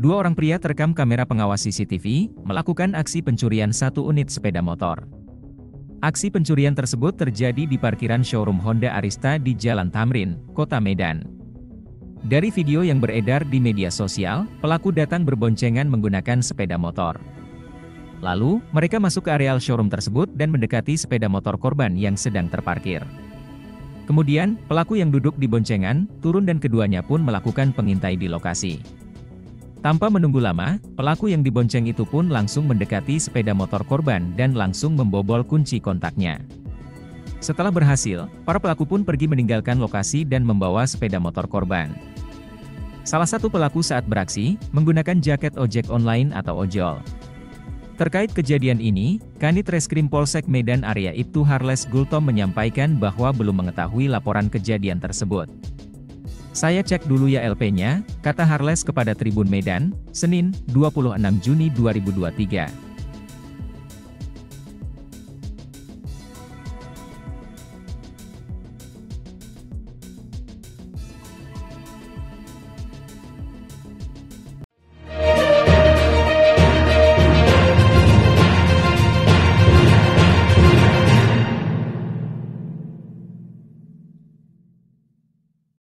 Dua orang pria terekam kamera pengawas CCTV, melakukan aksi pencurian satu unit sepeda motor. Aksi pencurian tersebut terjadi di parkiran showroom Honda Arista di Jalan Thamrin, Kota Medan. Dari video yang beredar di media sosial, pelaku datang berboncengan menggunakan sepeda motor. Lalu, mereka masuk ke areal showroom tersebut dan mendekati sepeda motor korban yang sedang terparkir. Kemudian, pelaku yang duduk di boncengan, turun dan keduanya pun melakukan pengintai di lokasi. Tanpa menunggu lama, pelaku yang dibonceng itu pun langsung mendekati sepeda motor korban dan langsung membobol kunci kontaknya. Setelah berhasil, para pelaku pun pergi meninggalkan lokasi dan membawa sepeda motor korban. Salah satu pelaku saat beraksi, menggunakan jaket ojek online atau ojol. Terkait kejadian ini, Kanit Reskrim Polsek Medan Area Iptu Harles Gultom menyampaikan bahwa belum mengetahui laporan kejadian tersebut. "Saya cek dulu ya LP-nya," kata Harles kepada Tribun Medan, Senin, 26 Juni 2023.